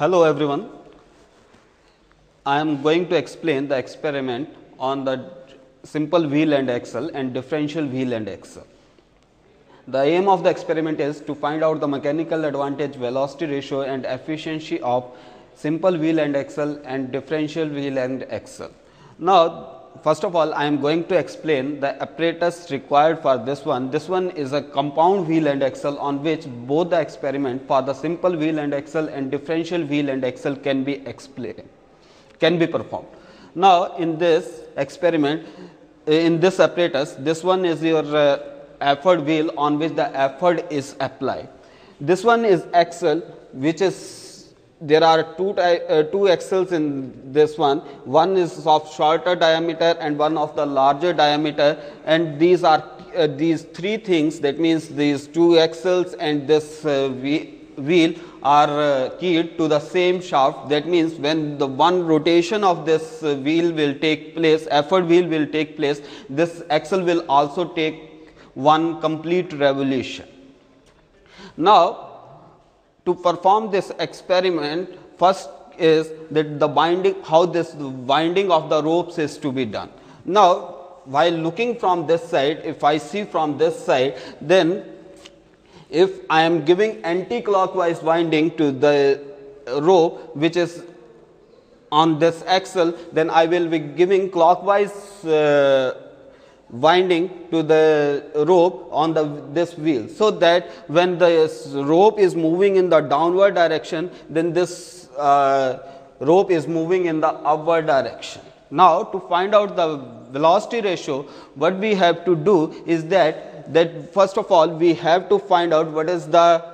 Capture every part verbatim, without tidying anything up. Hello everyone, I am going to explain the experiment on the simple wheel and axle and differential wheel and axle. The aim of the experiment is to find out the mechanical advantage, velocity ratio and efficiency of simple wheel and axle and differential wheel and axle. Now, first of all, I am going to explain the apparatus required for this one. This one is a compound wheel and axle on which both the experiment for the simple wheel and axle and differential wheel and axle can be explained, can be performed. Now, in this experiment, in this apparatus, this one is your uh, effort wheel on which the effort is applied. This one is axle, which is there are two uh, two axles in this one. One is of shorter diameter and one of the larger diameter, and these are uh, these three things, that means these two axles and this uh, wheel are uh, keyed to the same shaft. That means when the one rotation of this uh, wheel will take place, effort wheel will take place, this axle will also take one complete revolution. Now, to perform this experiment, first is that the binding, how this winding of the ropes is to be done. Now, while looking from this side, if I see from this side, then if I am giving anti-clockwise winding to the rope which is on this axle, then I will be giving clockwise uh, winding to the rope on the this wheel, so that when this rope is moving in the downward direction, then this uh, rope is moving in the upward direction. Now, to find out the velocity ratio, what we have to do is that that first of all we have to find out what is the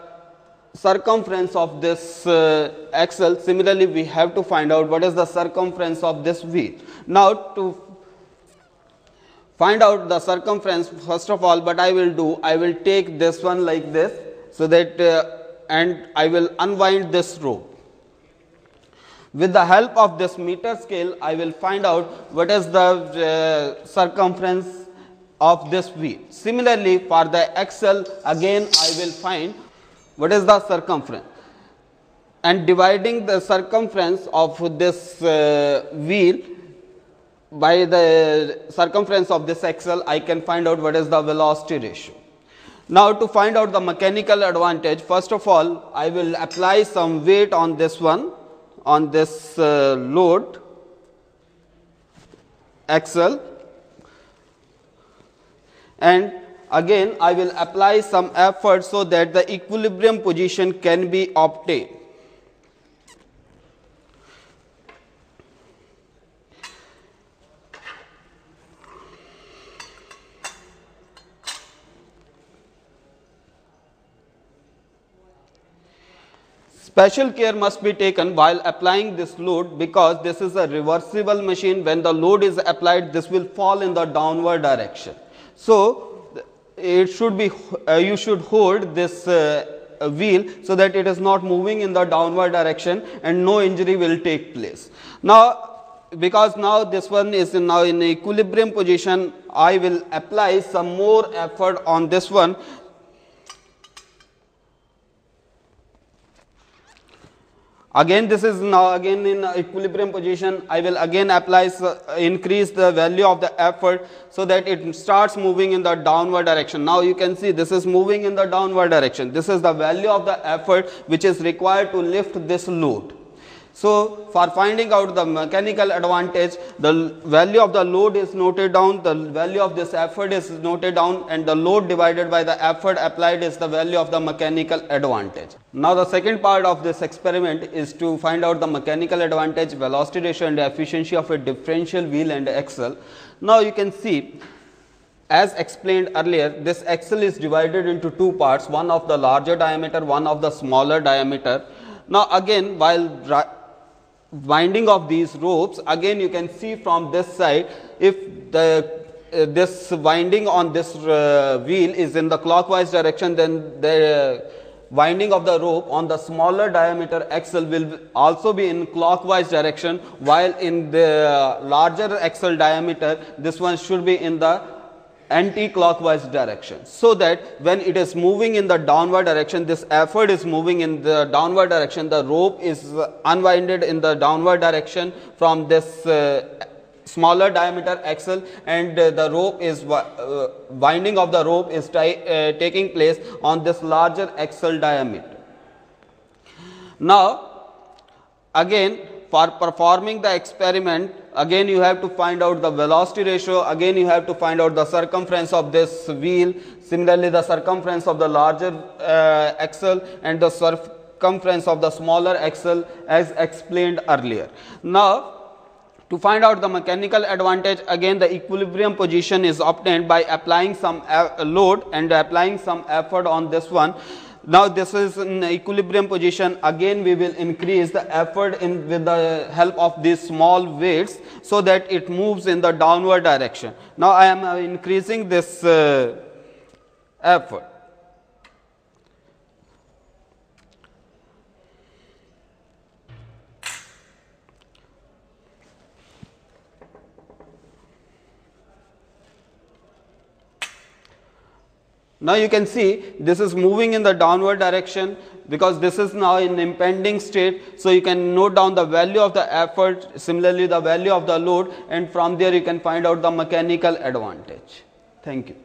circumference of this uh, axle. Similarly, we have to find out what is the circumference of this wheel. Now, to find out the circumference, first of all what I will do, I will take this one like this, so that uh, and I will unwind this rope. With the help of this meter scale, I will find out what is the uh, circumference of this wheel. Similarly, for the axle again I will find what is the circumference, and dividing the circumference of this uh, wheel by the circumference of this axle, I can find out what is the velocity ratio. Now, to find out the mechanical advantage, first of all I will apply some weight on this one, on this uh, load axle, and again I will apply some effort so that the equilibrium position can be obtained. Special care must be taken while applying this load, because this is a reversible machine. When the load is applied, this will fall in the downward direction. So, it should be uh, you should hold this uh, wheel so that it is not moving in the downward direction and no injury will take place. Now, because now this one is in now in equilibrium position, I will apply some more effort on this one. Again, this is now again in equilibrium position. I will again apply, uh, increase the value of the effort so that it starts moving in the downward direction. Now, you can see this is moving in the downward direction. This is the value of the effort which is required to lift this load. So, for finding out the mechanical advantage, the value of the load is noted down, the value of this effort is noted down, and the load divided by the effort applied is the value of the mechanical advantage. Now, the second part of this experiment is to find out the mechanical advantage, velocity ratio and efficiency of a differential wheel and axle. Now, you can see, as explained earlier, this axle is divided into two parts, one of the larger diameter, one of the smaller diameter. Now, again while winding of these ropes, again you can see from this side, if the uh, this winding on this uh, wheel is in the clockwise direction, then the winding of the rope on the smaller diameter axle will also be in clockwise direction, while in the larger axle diameter this one should be in the anti-clockwise direction, so that when it is moving in the downward direction, this effort is moving in the downward direction, the rope is unwinded in the downward direction from this uh, smaller diameter axle, and uh, the rope is uh, winding of the rope is uh, taking place on this larger axle diameter. Now again, for performing the experiment, again you have to find out the velocity ratio, again you have to find out the circumference of this wheel, similarly the circumference of the larger uh, axle and the circumference of the smaller axle as explained earlier. Now to find out the mechanical advantage, again the equilibrium position is obtained by applying some load and applying some effort on this one. Now this is in equilibrium position, again we will increase the effort in with the help of these small weights so that it moves in the downward direction. Now I am increasing this uh, effort. Now you can see this is moving in the downward direction because this is now in impending state. So you can note down the value of the effort, similarly the value of the load, and from there you can find out the mechanical advantage. Thank you.